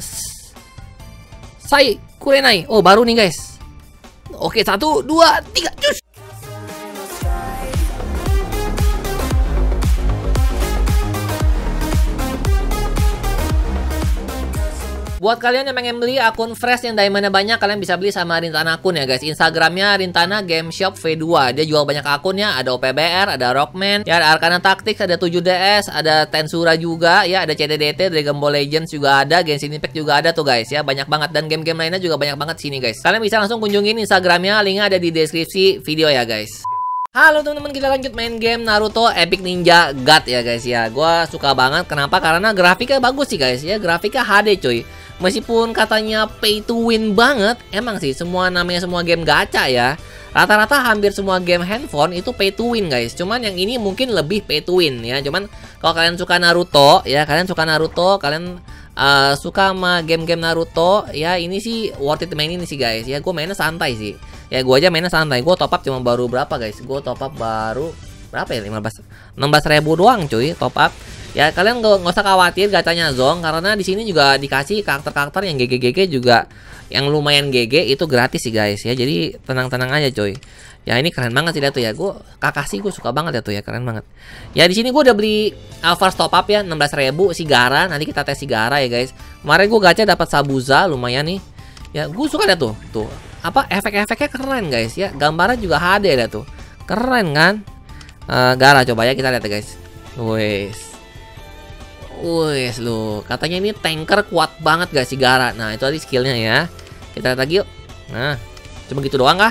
Sai Kurenai. Oh, baru nih guys. Oke, 1, 2, 3, cus. Buat kalian yang pengen beli akun fresh yang diamondnya banyak, kalian bisa beli sama Rintana akun ya guys. Instagramnya Rintana Game Shop V2. Dia jual banyak akunnya, ada OPBR, ada Rockman, ya ada Arkana Tactics, ada 7DS, ada Tensura juga, ya ada CDDT, Dragon Ball Legends juga ada, Genshin Impact juga ada tuh guys ya. Banyak banget, dan game-game lainnya juga banyak banget sini guys. Kalian bisa langsung kunjungin Instagramnya, linknya ada di deskripsi video ya guys. Halo teman-teman, kita lanjut main game Naruto Epic Ninja God ya guys ya. Gua suka banget, kenapa? Karena grafiknya bagus sih guys ya, grafiknya HD cuy. Meskipun katanya pay to win banget, emang sih namanya semua game gacha ya. Rata-rata hampir semua game handphone itu pay to win guys. Cuman yang ini mungkin lebih pay to win ya. Cuman kalau kalian suka Naruto ya, kalian suka sama game-game Naruto ya, ini sih worth it mainin sih guys ya. Gue mainnya santai sih. Ya gue aja mainnya santai. Gue top up cuma baru berapa guys? Gue top up baru berapa ya? 16.000 doang cuy top up. Ya kalian nggak usah khawatir gacanya zonk, karena di sini juga dikasih karakter-karakter yang GG juga, yang lumayan GG itu gratis sih guys ya. Jadi tenang-tenang aja coy. Ya ini keren banget sih lihat tuh ya. Gue Kakashi gue suka banget ya tuh ya, keren banget. Ya di sini gue udah beli first top up ya 16.000 Sigara. Nanti kita tes Sigara ya guys. Kemarin gue gacha dapat Sabuza lumayan nih. Ya gue suka lihat tuh. Tuh apa efek-efeknya keren guys ya. Gambarnya juga HD lihat tuh. Keren kan? Gara coba ya kita lihat ya guys. Wes lu, katanya ini tanker kuat banget gak sih Gara? Nah itu tadi skillnya ya. Kita lihat lagi yuk. Nah, cuma gitu doang kah?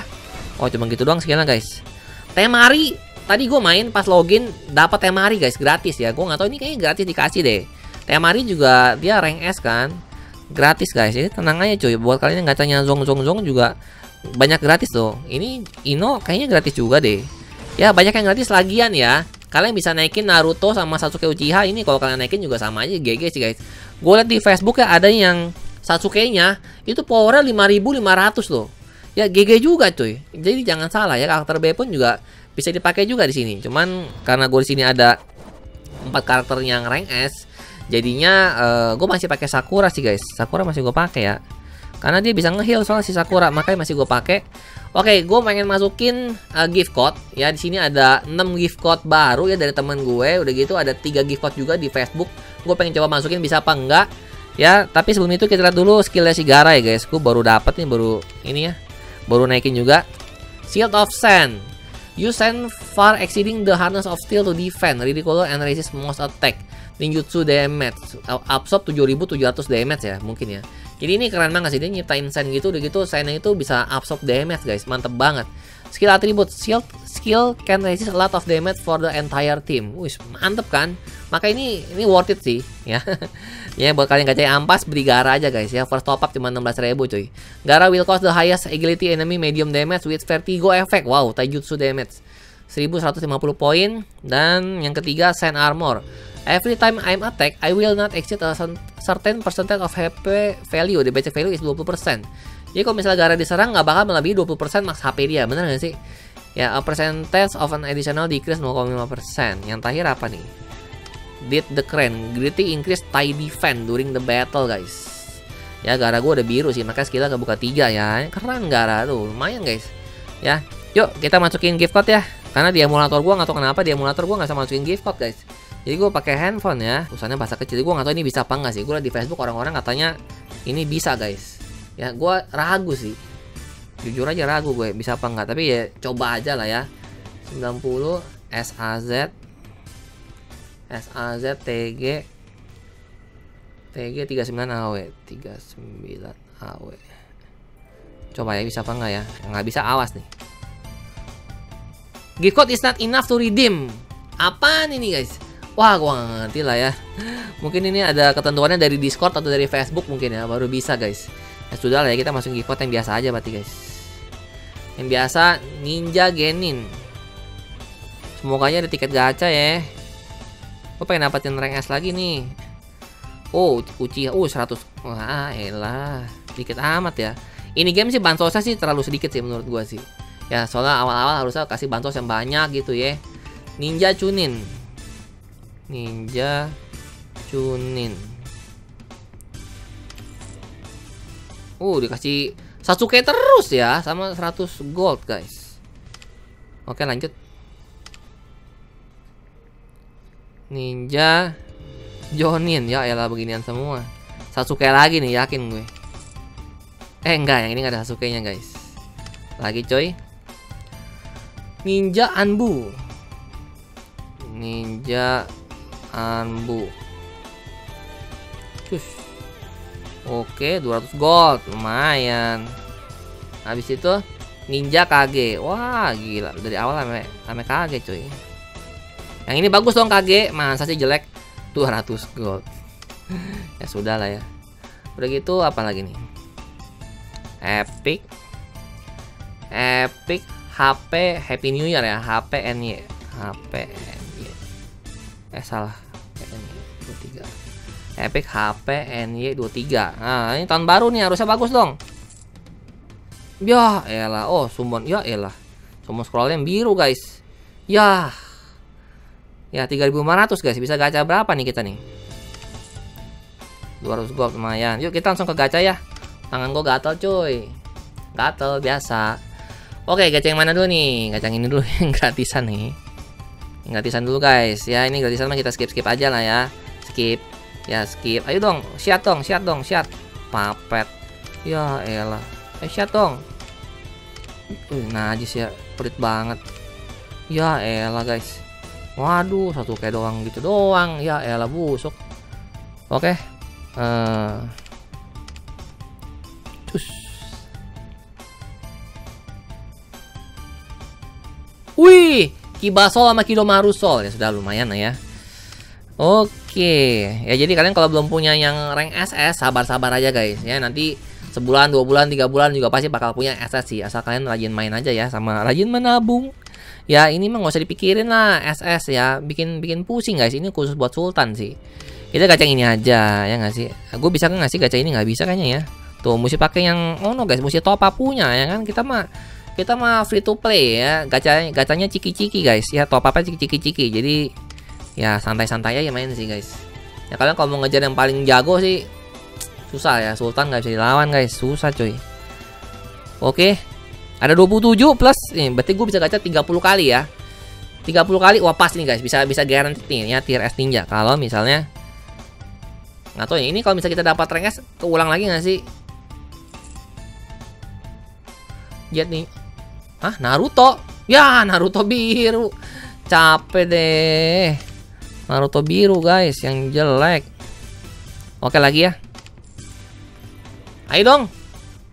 Oh cuma gitu doang skillnya guys. Temari, tadi gue main pas login dapat Temari guys, gratis ya. Gue nggak tahu ini kayaknya gratis dikasih deh. Temari juga dia rank S kan, gratis guys. Ini tenang aja cuy. Buat kalian yang gacanya zong juga banyak gratis tuh. Ini Ino kayaknya gratis juga deh. Ya banyak yang gratis lagian ya. Kalian bisa naikin Naruto sama Sasuke Uchiha ini, kalau kalian naikin juga sama aja GG sih guys. Gue liat di Facebook ya ada yang Sasuke-nya itu powernya 5.500 loh. Ya GG juga cuy. Jadi jangan salah ya, karakter B pun juga bisa dipakai juga di sini. Cuman karena gue di sini ada 4 karakter yang rank S, jadinya gue masih pakai Sakura sih guys. Sakura masih gue pakai ya. Karena dia bisa nge-heal soalnya si Sakura, makanya masih gue pakai. Oke, gue pengen masukin gift code ya. Di sini ada 6 gift code baru ya dari temen gue. Udah gitu ada 3 gift code juga di Facebook. Gue pengen coba masukin bisa apa enggak ya. Tapi sebelum itu kita lihat dulu skillnya si Gara ya guys. Gue baru dapet nih, baru naikin juga. Shield of Sand. You send far exceeding the hardness of steel to defend, ridicule and resist most attack. Ninjutsu damage absorb 7.700 damage ya mungkin ya. Jadi ini keren banget sih, dia nyiptain sen gitu. Udah gitu sennya itu bisa absorb damage guys, mantep banget. Skill atribut shield skill can resist a lot of damage for the entire team. Wih mantep kan, maka ini worth it sih ya. Ya buat kalian gacha ampas beli Gara aja guys ya. First top up cuma 16.000 cuy. Gara will cause the highest agility enemy medium damage with vertigo effect. Wow, taijutsu damage 1150 poin. Dan yang ketiga sand armor. Every time I'm attack, I will not exceed a certain percentage of HP value. The basic value is 20%. Jadi kalau misalnya Gara diserang nggak bakal melebihi 20% max HP dia, bener nggak sih? Ya, a percentage of an additional decrease 0.5%. Yang terakhir apa nih? Did the crane greatly increase tie defense during the battle, guys? Ya, Gara gue udah biru sih, makanya skillnya kebuka 3 ya. Keren Gara tuh, lumayan guys. Ya, yuk kita masukin gift code ya. Karena di emulator gue nggak tahu kenapa di emulator gue nggak bisa masukin gift code guys. Jadi gue pakai handphone ya, usahanya bahasa kecil. Gue nggak tahu ini bisa apa nggak sih. Gue liat di Facebook orang-orang katanya ini bisa guys. Ya gue ragu sih, jujur aja ragu gue bisa apa nggak. Tapi ya coba aja lah ya. 90 SAZ TG 39 AW. Coba ya bisa apa nggak ya? Nggak bisa, awas nih. Gift code is not enough to redeem. Apaan ini guys? Wah, gua nggak ngerti lah ya. Mungkin ini ada ketentuannya dari Discord atau dari Facebook mungkin ya, baru bisa guys. Ya sudah lah ya, kita masukin gift code yang biasa aja berarti guys. Yang biasa Ninja Genin. Semoganya ada tiket gacha ya. Gua pengen dapetin rank S lagi nih. Oh, Uchiha 100. Wah, elah. Dikit amat ya. Ini game sih bansosnya sih terlalu sedikit sih menurut gua sih. Ya, soalnya awal-awal harusnya kasih bansos yang banyak gitu ya. Ninja Chunin. Dikasih Sasuke terus ya, sama 100 gold guys. Oke lanjut. Ninja Jonin. Ya elah beginian semua. Sasuke lagi nih, yakin gue. Eh enggak, yang ini gak ada Sasuke-nya guys. Lagi coy. Ninja Anbu. Ninja Anbu. Cus. Oke, 200 gold, lumayan. Habis itu Ninja Kage. Wah, gila. Dari awal sampai Kage, cuy. Yang ini bagus dong Kage, masa sih jelek? 200 gold. Ya sudahlah ya. Udah gitu apa lagi nih? Epic. Epic HP Happy New Year ya, HPNY. HPNY. Eh salah. HPNY 23. Epic HP NY 23. Nah, ini tahun baru nih, harusnya bagus dong. Yah, elah. Oh, summon. Ya elah. Summon scroll yang biru, guys. Yah. Ya, 3.500, guys. Bisa gacha berapa nih kita nih? 200 gold lumayan. Yuk, kita langsung ke gacha ya. Tangan gua gatel, cuy. Gatel biasa. Oke, gacha yang mana dulu nih? Gacha yang ini dulu yang gratisan nih. Yang gratisan dulu, guys. Ya, ini gratisan mah kita skip-skip aja lah ya. Skip. Ya skip, ayo dong, siat dong, siat dong, siat. Papet. Ya elah. Siat dong. Najis ya, pelit banget. Ya elah guys. Waduh, satu kayak doang gitu doang. Ya elah busuk. Oke. Cus. Wih, Kibasol sama Kidomaru Sol. Ya sudah lumayan lah ya. Oke, ya jadi kalian kalau belum punya yang rank SS, sabar-sabar aja guys ya. Nanti sebulan, 2 bulan, 3 bulan juga pasti bakal punya SS sih. Asal kalian rajin main aja ya, sama rajin menabung. Ya ini mah gak usah dipikirin lah SS ya, bikin pusing guys. Ini khusus buat Sultan sih. Kita gacha ini aja ya nggak sih? Gue bisa nggak sih gacha ini? Nggak bisa kayaknya ya. Tuh mesti pakai yang ono guys, mesti top up punya ya kan? Kita mah free to play ya. Gacanya ciki-ciki guys ya, top upnya ciki-ciki. Jadi ya santai-santai aja main sih guys. Ya kalian kalau mau ngejar yang paling jago sih susah ya, Sultan nggak bisa dilawan guys, susah cuy. Oke, ada 27 plus, ini berarti gue bisa gacha 30 kali ya. 30 kali, wah pas nih guys, bisa guarantee nih ya tier S Ninja. Kalau misalnya nggak tahu ya, ini kalau misalnya kita dapat rank S keulang lagi nggak sih? Lihat nih, ah Naruto, ya Naruto biru, capek deh. Naruto biru guys yang jelek. Oke lagi ya. Ayo dong.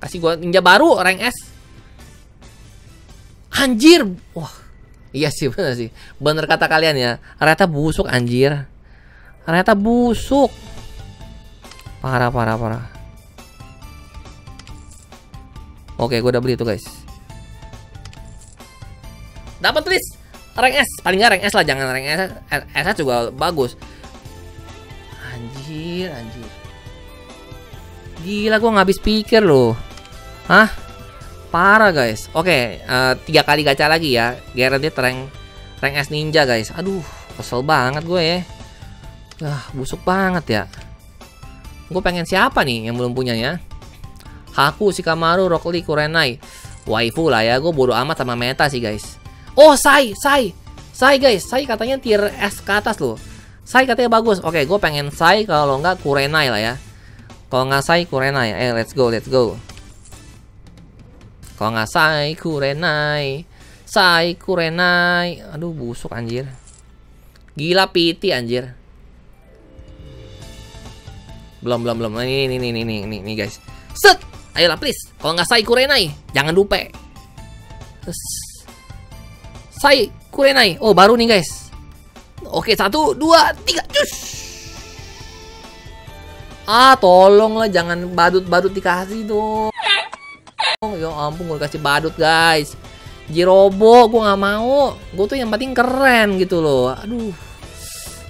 Kasih gua ninja baru rank S. Anjir. Wah. Iya sih bener sih. Bener kata kalian ya. Ternyata busuk anjir. Ternyata busuk. Parah. Oke, gua udah beli itu guys. Dapat list rank S, paling nggak rank S lah, jangan rank S, SS juga bagus. Anjir. Gila, gue nggak habis pikir loh. Hah? Parah guys. Oke, 3 kali gacha lagi ya. Guaranteed rank S Ninja guys. Aduh, kesel banget gue ya. Busuk banget ya. Gue pengen siapa nih yang belum punya ya? Haku, Shikamaru, Rock Lee, Kurenai. Waifu lah ya, gue bodo amat sama meta sih guys. Oh, Sai guys, Sai katanya tier S ke atas loh. Sai katanya bagus. Oke, gue pengen Sai, kalau nggak Kurenai lah ya. Kalau nggak Sai, Kurenai. Let's go. Kalau nggak Sai, Kurenai. Sai, Kurenai. Aduh, busuk anjir. Gila piti anjir. Belum. Ini guys. Set. Ayolah please. Kalau nggak Sai, Kurenai. Jangan dupe. Sai Kurenai. Oh baru nih guys. Oke 1, 2, 3. Cus. Ah tolonglah jangan badut-badut dikasih dong. Ya ampun gue kasih badut guys. Jirobo gue nggak mau. Gue tuh yang penting keren gitu loh. Aduh.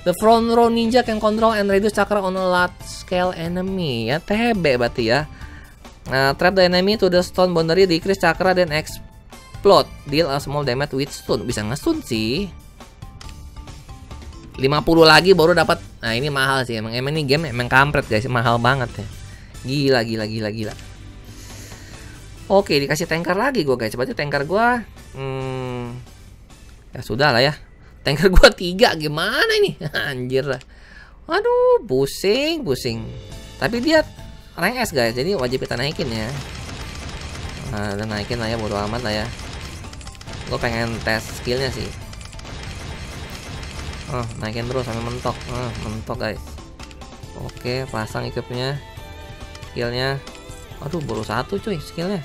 The front row ninja can control and reduce chakra on a large scale enemy. Ya TB berarti ya. Nah, trap the enemy to the stone boundary, decrease chakra dan XP. Plot, deal a small damage with stun. Bisa nge-stun sih. 50 lagi baru dapat. Nah ini mahal sih. Emang ini game emang kampret guys. Mahal banget ya. Gila. Oke, dikasih tanker lagi gue guys. Berarti tanker gue ya sudah lah ya. Tanker gue 3 gimana ini? Anjir lah. Waduh, pusing. Tapi dia rank S guys, jadi wajib kita naikin ya. Nah, naikin lah ya, bodo amat lah ya. Gue pengen tes skillnya sih. Naikin terus sampai mentok. Mentok guys. Oke, pasang equipnya, skillnya. Aduh, baru 1 cuy skillnya.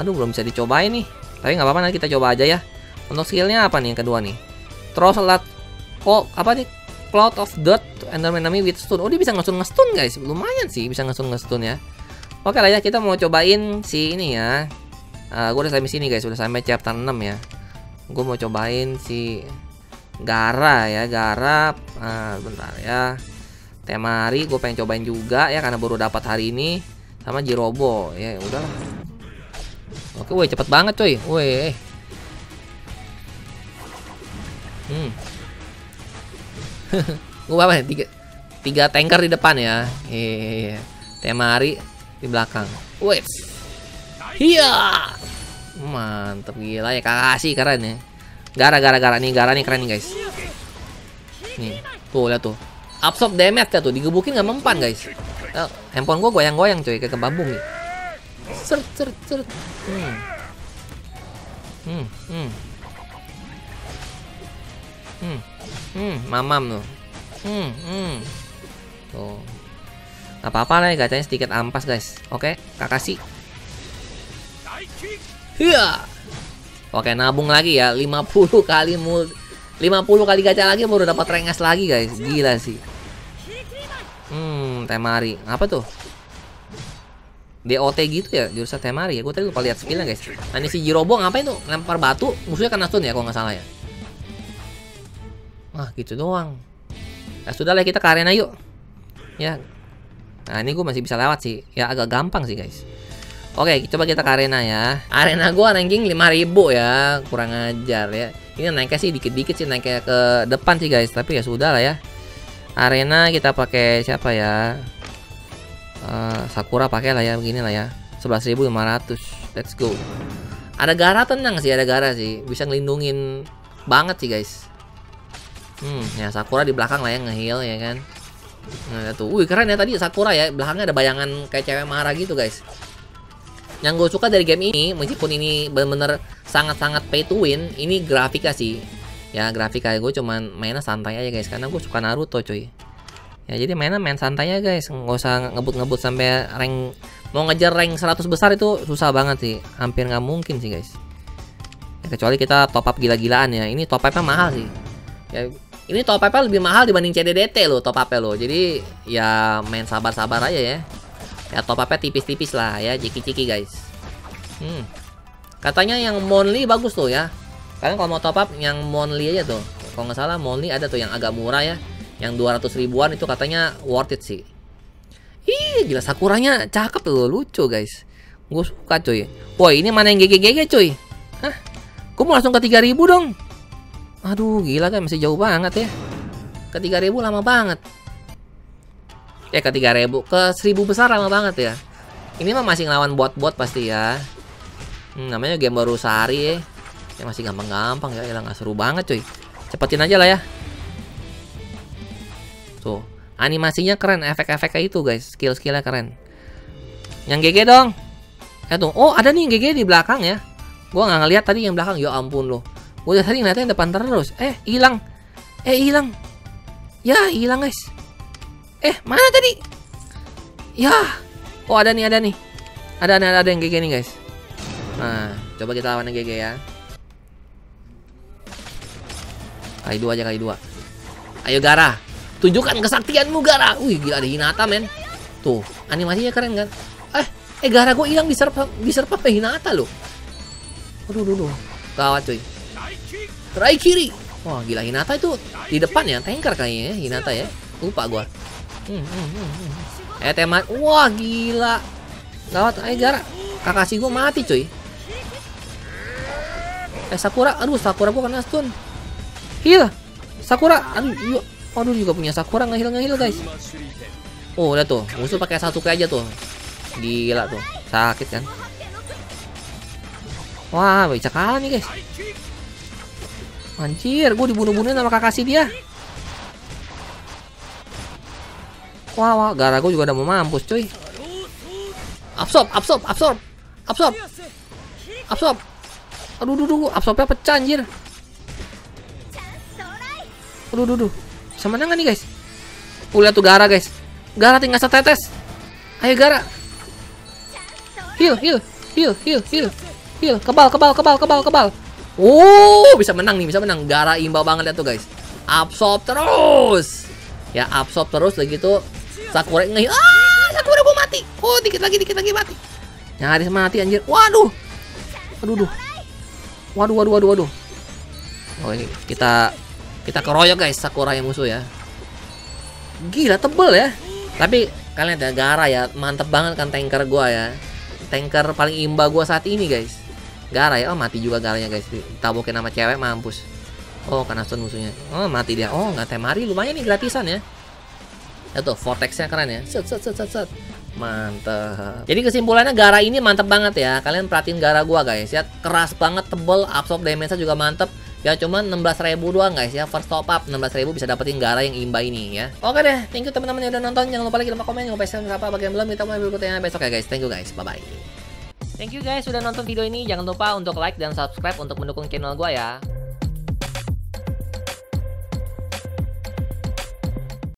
Aduh, belum bisa dicobain nih. Tapi nggak apa-apa, nanti kita coba aja ya. Untuk skillnya apa nih yang kedua nih? Throw slot Cloud of Dirt and enemy with stun. Oh, dia bisa nge-stun guys. Lumayan sih bisa nge-stun ya. Oke lah ya, kita mau cobain si ini ya. Gue udah sampai sini guys, udah sampai chapter 6 ya. Gue mau cobain si Gara ya, Gara. Bentar ya. Temari gue pengen cobain juga ya, karena baru dapat hari ini. Sama Jirobo ya, udah. Oke, woi cepet banget coy. Woi. Gue apa ya? 3 tanker di depan ya. Iya. Temari di belakang. Woi. Iya, mantep gila ya, Kakashi keren ya. Gara nih keren nih guys. Nih, tuh lihat tuh. Absorb damage ya tuh, digebukin nggak mempan guys. Handphone gua goyang-goyang cuy kayak kebabung nih. Seret. Mamam tuh. Tuh. Gak apa-apa lah ya, gacanya sedikit ampas guys. Oke, Kakashi. Iya. Oke, nabung lagi ya. 50 kali gacha lagi baru dapat rank S lagi, guys. Gila sih. Temari. Apa tuh? DOT gitu ya, jurusan Temari ya. Gue tadi lupa lihat skillnya, guys. Nah, ini si Jirobo ngapain tuh? Lempar batu, musuhnya kena stun ya kalau nggak salah ya. Wah, gitu doang. Ya sudah lah, kita ke arena yuk. Ya. Nah, ini gue masih bisa lewat sih. Ya agak gampang sih, guys. Oke, coba kita ke arena ya. Arena gua ranking 5000 ya. Kurang ajar ya. Ini naiknya sih dikit-dikit sih, naiknya ke depan sih guys. Tapi ya sudah lah ya. Arena kita pakai siapa ya? Sakura pakai lah ya, begini lah ya. 11.500. Let's go. Ada Gara, tenang sih, ada Gara sih. Bisa ngelindungin banget sih guys. Ya Sakura di belakang lah ya, nge-heal ya kan. Nah, tuh. Wih, keren ya tadi Sakura ya. Belakangnya ada bayangan kayak cewek marah gitu guys. Yang gue suka dari game ini, meskipun ini bener-bener sangat-sangat pay to win, ini grafika sih. Ya grafika gue cuman mainnya santai aja guys, karena gue suka Naruto cuy. Ya jadi mainnya main santai aja guys, nggak usah ngebut-ngebut sampai rank, mau ngejar rank 100 besar itu susah banget sih, hampir nggak mungkin sih guys. Ya, kecuali kita top up gila-gilaan ya, ini top upnya mahal sih. Ya ini top upnya lebih mahal dibanding CDDT loh top upnya loh, jadi ya main sabar-sabar aja ya. Ya top upnya tipis-tipis lah ya, ciki-ciki guys. Katanya yang Monli bagus tuh ya. Kalian kalau mau top up yang Monli aja tuh. Kalau nggak salah Monli ada tuh yang agak murah ya. Yang 200 ribuan itu katanya worth it sih. Ih gila, Sakuranya cakep loh, lucu guys. Gue suka cuy. Woi ini mana yang GGGG cuy? Hah? Gue mau langsung ke 3000 dong. Aduh gila kan masih jauh banget ya. Ke 3000 lama banget. Ya ke 3000, ke 1000 besar lama banget ya. Ini mah masih ngelawan bot-bot pasti ya. Namanya game baru sehari ya. Ya masih gampang-gampang ya, nggak seru banget cuy. Cepetin aja lah ya. Tuh, animasinya keren, efek-efeknya itu guys, skill-skillnya keren. Yang GG dong. Ya tuh, oh ada nih yang GG di belakang ya. Gua nggak ngeliat tadi yang belakang, ya ampun loh. Gua tadi ngeliatnya yang depan terus. Hilang. Ya hilang guys. Mana tadi? Ya. Oh, ada nih. Ada yang GG nih, guys. Nah, coba kita lawan yang GG ya. Kali 2 aja. Ayo Gara, tunjukkan kesaktianmu Gara. Wih, gila ada Hinata, men. Tuh, animasinya keren kan? Gara gue hilang diserpa ke Hinata loh. Aduh. Gawat, cuy. Try kiri. Wah, gila Hinata itu di depan ya, tanker kayaknya Hinata ya. Lupa gua. Teman, wah gila, gawat, Gara, Kakashi gue mati cuy. Sakura, aduh Sakura gue kena stun. Heal, Sakura, aduh juga punya Sakura nggak heal guys. Oh udah tuh, musuh pakai Sasuke aja tuh, gila tuh, sakit kan. Wah, bisa kalah nih guys. Anjir, gue dibunuh-bunuhin sama Kakashi dia. Wah, wah, gara gue juga udah mau mampus cuy. Absorb. Aduh, absorbnya pecah anjir. Aduh. Sama nggak nih guys? Lihat tuh Gara guys. Gara tinggal setetes. Ayo Gara. Heal. Kebal. Bisa menang nih, bisa menang. Gara imbau banget lihat tuh guys. Absorb terus. Ya, absorb terus lagi tuh. Sakura nge-heal. Ah, Sakura gua mati. Oh, dikit lagi mati. Nyaris mati anjir. Waduh. Waduh. Oh, ini kita keroyok guys Sakura yang musuh ya. Gila tebel ya. Tapi kalian ada Gara ya, mantep banget kan tanker gua ya. Tanker paling imba gua saat ini guys. Gara ya, oh mati juga Garanya guys. Ditabokin sama cewek mampus. Oh kena stun musuhnya. Oh mati dia. Oh nggak temari, lumayan nih gratisan ya. Itu vortexnya keren ya. Set. Mantep. Jadi kesimpulannya Gara ini mantep banget ya. Kalian perhatiin Gara gua guys ya. Keras banget, tebel, absorb damage-nya juga mantep. Ya cuman 16.000 doang guys ya. First top up 16.000 bisa dapetin Gara yang imba ini ya. Oke deh, thank you teman-teman yang udah nonton. Jangan lupa like, jangan lupa komen, jangan lupa share apa bagi yang belum. Kita mulai berikutnya besok ya guys. Thank you guys. Bye bye. Thank you guys sudah nonton video ini. Jangan lupa untuk like dan subscribe untuk mendukung channel gua ya.